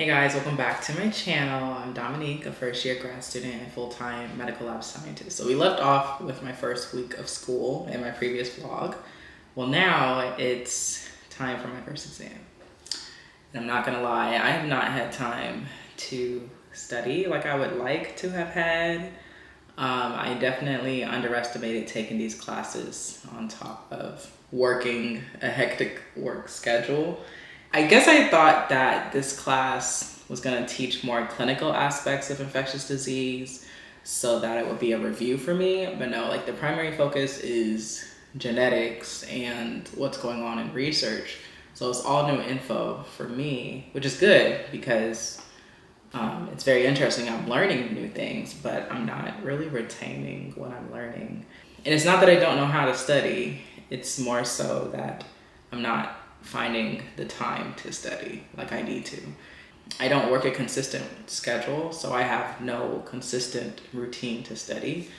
Hey guys, welcome back to my channel. I'm Dominique, a first year grad student and full-time medical lab scientist. So we left off with my first week of school in my previous vlog. Well, now it's time for my first exam. And I'm not gonna lie, I have not had time to study like I would like to have had. I definitely underestimated taking these classes on top of working a hectic work schedule. I guess I thought that this class was gonna teach more clinical aspects of infectious disease so that it would be a review for me, but no, like the primary focus is genetics and what's going on in research. So it's all new info for me, which is good because it's very interesting. I'm learning new things, but I'm not really retaining what I'm learning. And it's not that I don't know how to study, it's more so that I'm not finding the time to study like I need to. I don't work a consistent schedule, so I have no consistent routine to study.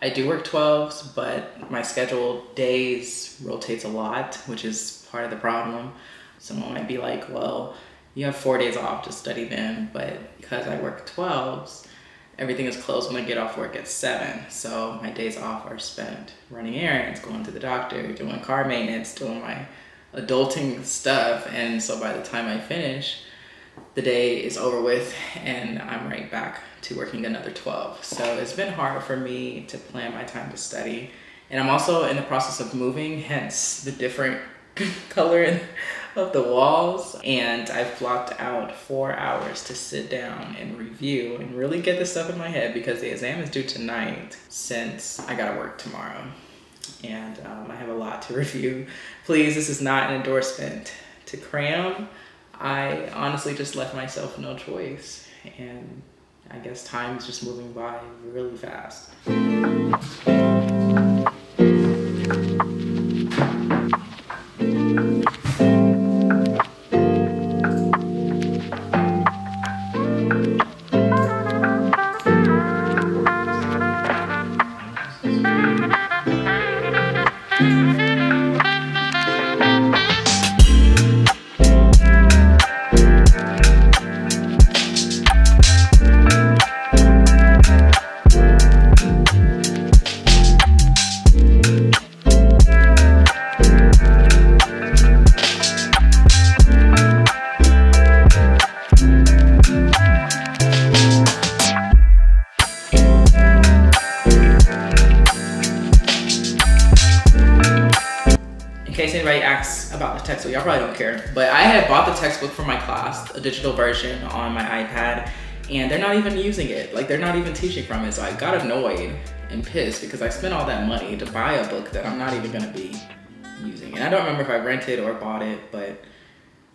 I do work 12s, but my scheduled days rotates a lot, which is part of the problem. Someone might be like, well, you have 4 days off to study them, but because I work 12s, everything is closed when I get off work at 7. So my days off are spent running errands, going to the doctor, doing car maintenance, doing my adulting stuff, and so by the time I finish, the day is over with and I'm right back to working another 12. So it's been hard for me to plan my time to study, and I'm also in the process of moving, hence the different coloring of the walls, and I've blocked out 4 hours to sit down and review and really get this stuff in my head because the exam is due tonight since I gotta work tomorrow. And I have a lot to review. Please, this is not an endorsement to cram. I honestly just left myself no choice, and I guess time is just moving by really fast. Textbook. Y'all probably don't care, but I had bought the textbook for my class, a digital version on my iPad, and they're not even using it. Like, they're not even teaching from it. So I got annoyed and pissed because I spent all that money to buy a book that I'm not even gonna be using. And I don't remember if I rented or bought it, but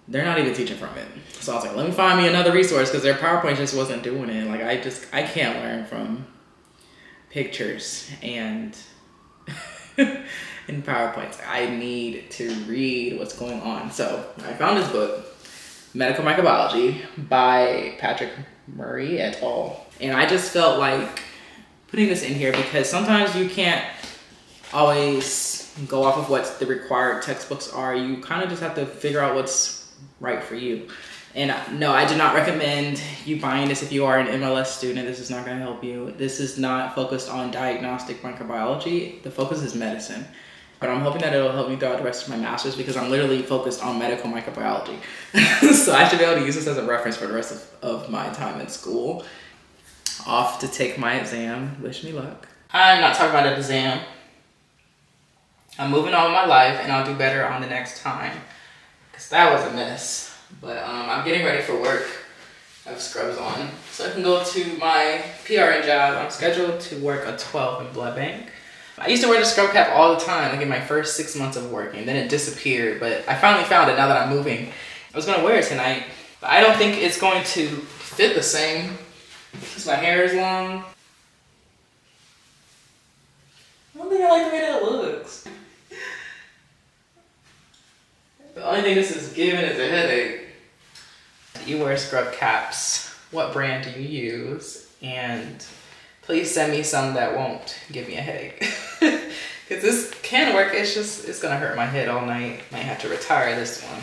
they're not even teaching from it. So I was like, let me find me another resource because their PowerPoint just wasn't doing it. Like, I can't learn from pictures and in PowerPoints. I need to read what's going on. So I found this book, Medical Microbiology by Patrick Murray et al. And I just felt like putting this in here because sometimes you can't always go off of what the required textbooks are. You kind of just have to figure out what's right for you. And no, I do not recommend you buying this if you are an MLS student. This is not gonna help you. This is not focused on diagnostic microbiology. The focus is medicine. But I'm hoping that it'll help me throughout the rest of my master's because I'm literally focused on medical microbiology. So I should be able to use this as a reference for the rest of my time in school. Off to take my exam. Wish me luck. I'm not talking about that exam. I'm moving on with my life and I'll do better on the next time. Because that was a mess. But I'm getting ready for work. I have scrubs on. So I can go to my PRN job. I'm scheduled to work a 12 in blood bank. I used to wear the scrub cap all the time, like in my first 6 months of working. Then it disappeared, but I finally found it now that I'm moving. I was gonna wear it tonight, but I don't think it's going to fit the same because my hair is long. I don't think I like the way that it looks. The only thing this is giving is a headache. You wear scrub caps. What brand do you use? And please send me some that won't give me a headache. Because this can work, it's gonna hurt my head all night. Might have to retire this one.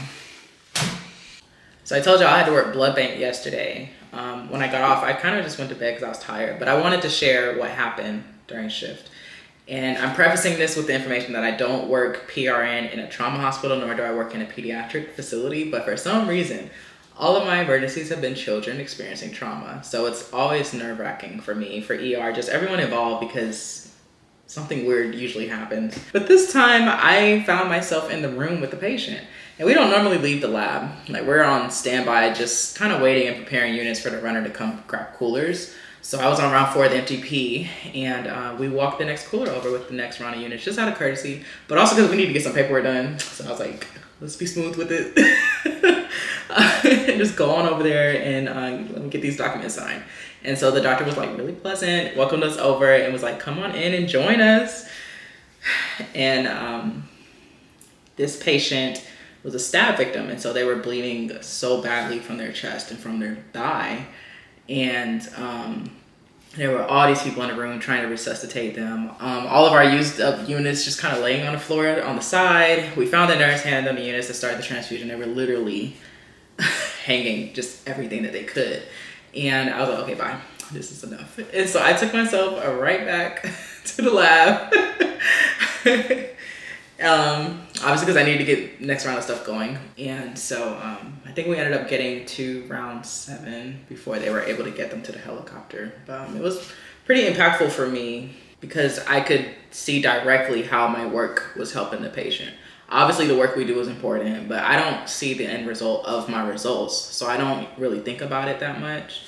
So I told you I had to work blood bank yesterday. When I got off, I kind of just went to bed because I was tired, but I wanted to share what happened during shift. And I'm prefacing this with the information that I don't work PRN in a trauma hospital, nor do I work in a pediatric facility, but for some reason, all of my emergencies have been children experiencing trauma. So it's always nerve-wracking for me, for ER, just everyone involved, because something weird usually happens. But this time I found myself in the room with the patient. And we don't normally leave the lab. Like, we're on standby, just kind of waiting and preparing units for the runner to come grab coolers. So I was on round 4 of the MTP, and we walked the next cooler over with the next round of units, just out of courtesy, but also because we need to get some paperwork done. So I was like, let's be smooth with it. Just go on over there and let me get these documents signed. And so the doctor was like really pleasant, welcomed us over and was like, come on in and join us. And this patient was a stab victim. And so they were bleeding so badly from their chest and from their thigh. And there were all these people in the room trying to resuscitate them. All of our used up units just kind of laying on the floor on the side. We found the nurse, handed them the units to start the transfusion. They were literally hanging just everything that they could. And I was like, okay, bye, this is enough. And so I took myself right back to the lab. Obviously because I needed to get next round of stuff going. And so I think we ended up getting to round 7 before they were able to get them to the helicopter. But it was pretty impactful for me because I could see directly how my work was helping the patient. Obviously the work we do is important, but I don't see the end result of my results. So I don't really think about it that much.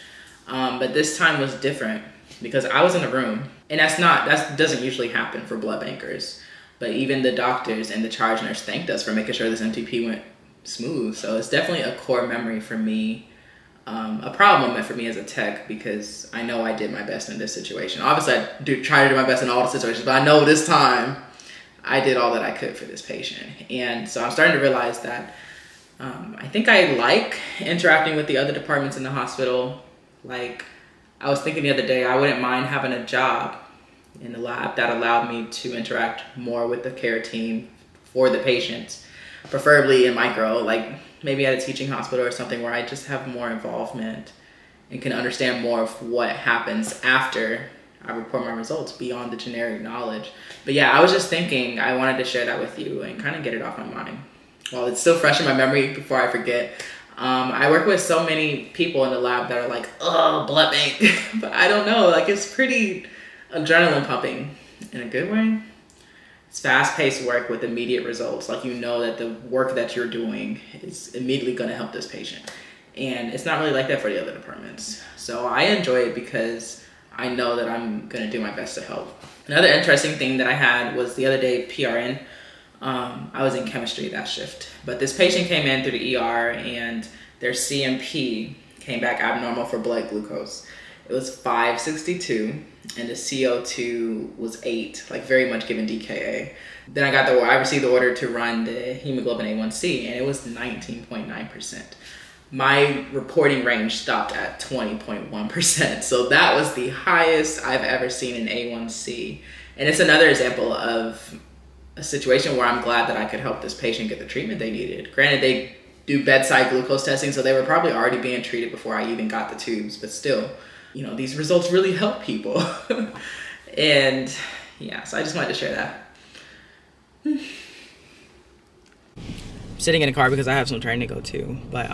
But this time was different because I was in the room, and that doesn't usually happen for blood bankers. But even the doctors and the charge nurse thanked us for making sure this MTP went smooth. So it's definitely a core memory for me, a proud moment for me as a tech, because I know I did my best in this situation. Obviously, I try to do my best in all the situations, but I know this time I did all that I could for this patient. And so I'm starting to realize that I think I like interacting with the other departments in the hospital. Like, I was thinking the other day, I wouldn't mind having a job in the lab that allowed me to interact more with the care team for the patients, preferably in micro, like maybe at a teaching hospital or something where I just have more involvement and can understand more of what happens after I report my results beyond the generic knowledge. But yeah, I was just thinking I wanted to share that with you and kind of get it off my mind while it's still fresh in my memory before I forget. I work with so many people in the lab that are like, oh, blood bank. But I don't know, like, it's pretty adrenaline pumping in a good way. It's fast-paced work with immediate results. Like, you know that the work that you're doing is immediately going to help this patient, and it's not really like that for the other departments. So I enjoy it because I know that I'm going to do my best to help. Another interesting thing that I had was the other day, PRN, I was in chemistry that shift, but this patient came in through the ER and their CMP came back abnormal for blood glucose. It was 562 and the CO2 was 8, like very much given DKA. Then I received the order to run the hemoglobin A1C, and it was 19.9%. My reporting range stopped at 20.1%. So that was the highest I've ever seen in A1C. And it's another example of a situation where I'm glad that I could help this patient get the treatment they needed. Granted, they do bedside glucose testing, so they were probably already being treated before I even got the tubes, but still, you know, these results really help people. And yeah, so I just wanted to share that. I'm sitting in a car because I have some training to go to, but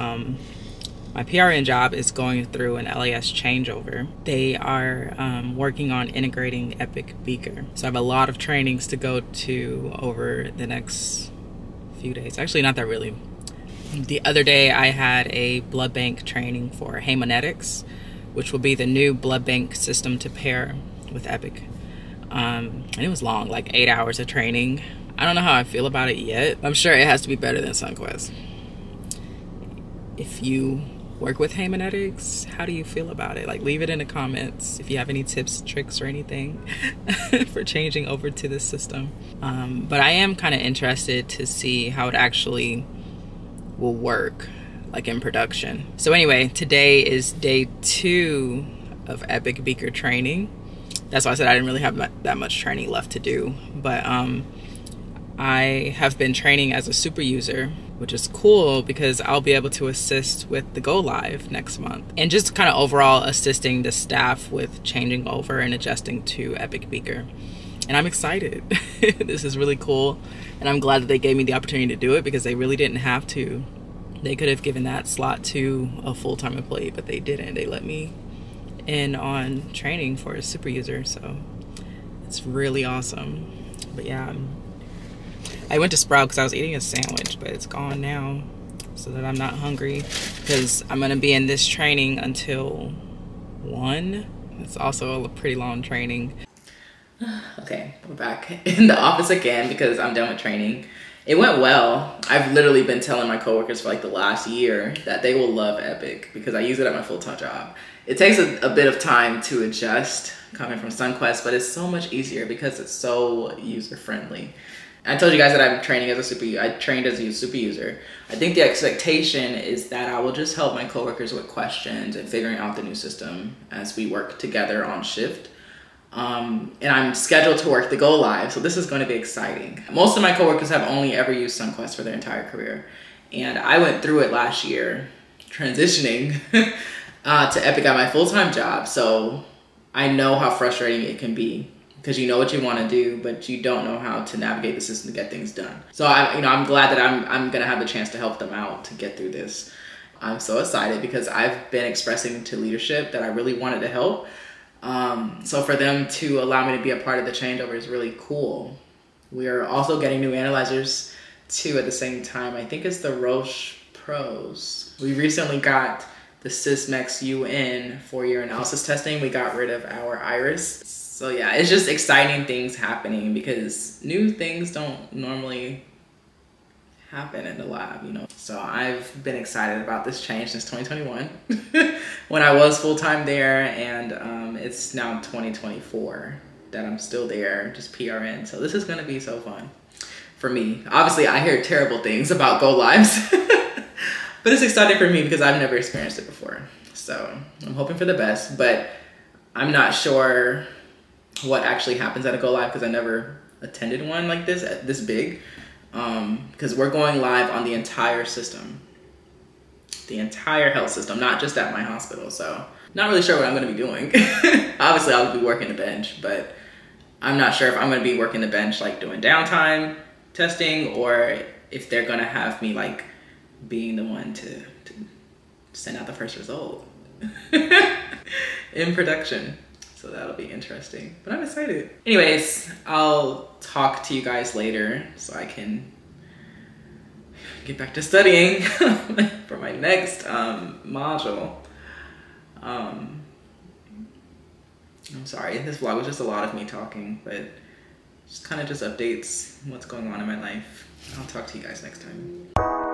my PRN job is going through an LAS changeover. They are working on integrating Epic Beaker. So I have a lot of trainings to go to over the next few days. Actually, not that really. The other day I had a blood bank training for Haemonetics, which will be the new blood bank system to pair with Epic. And it was long, like 8 hours of training. I don't know how I feel about it yet. I'm sure it has to be better than SunQuest. If you work with Haemonetics, how do you feel about it? Like, leave it in the comments if you have any tips, tricks, or anything for changing over to this system. But I am kind of interested to see how it actually will work, like in production. So anyway, today is day 2 of Epic Beaker training. That's why I said I didn't really have that much training left to do, but I have been training as a super user, which is cool because I'll be able to assist with the go live next month and just kind of overall assisting the staff with changing over and adjusting to Epic Beaker. And I'm excited. This is really cool. And I'm glad that they gave me the opportunity to do it because they really didn't have to. They could have given that slot to a full-time employee, but they didn't. They let me in on training for a super user. So it's really awesome. But yeah, I went to Sprout because I was eating a sandwich, but it's gone now so that I'm not hungry because I'm going to be in this training until 1. It's also a pretty long training. Okay, we're back in the office again because I'm done with training. It went well. I've literally been telling my coworkers for like the last year that they will love Epic because I use it at my full-time job. It takes a bit of time to adjust coming from SunQuest, but it's so much easier because it's so user-friendly. I told you guys that I'm training as a super user. I trained as a super user. I think the expectation is that I will just help my coworkers with questions and figuring out the new system as we work together on shift. And I'm scheduled to work the go live, so this is going to be exciting. Most of my coworkers have only ever used SunQuest for their entire career, and I went through it last year, transitioning to Epic at my full-time job. So I know how frustrating it can be because you know what you want to do, but you don't know how to navigate the system to get things done. So I'm glad that I'm gonna have the chance to help them out to get through this. I'm so excited because I've been expressing to leadership that I really wanted to help. So for them to allow me to be a part of the changeover is really cool. We are also getting new analyzers too at the same time. I think it's the Roche Pros. We recently got the Sysmex UN 4-year analysis testing. We got rid of our iris. So yeah, it's just exciting things happening because new things don't normally happen in the lab, you know. So I've been excited about this change since 2021 when I was full-time there, and it's now 2024 that I'm still there, just PRN. So this is gonna be so fun for me. Obviously I hear terrible things about go lives, but it's exciting for me because I've never experienced it before. So I'm hoping for the best, but I'm not sure what actually happens at a go live because I never attended one like this big. Because we're going live on the entire system, the entire health system, not just at my hospital. So not really sure what I'm going to be doing. Obviously I'll be working the bench, but I'm not sure if I'm going to be working the bench, like doing downtime testing, or if they're going to have me like being the one to send out the first result in production. So that'll be interesting, but I'm excited. Anyways, I'll talk to you guys later so I can get back to studying for my next module. I'm sorry, this vlog was just a lot of me talking, but just kind of updates what's going on in my life. I'll talk to you guys next time.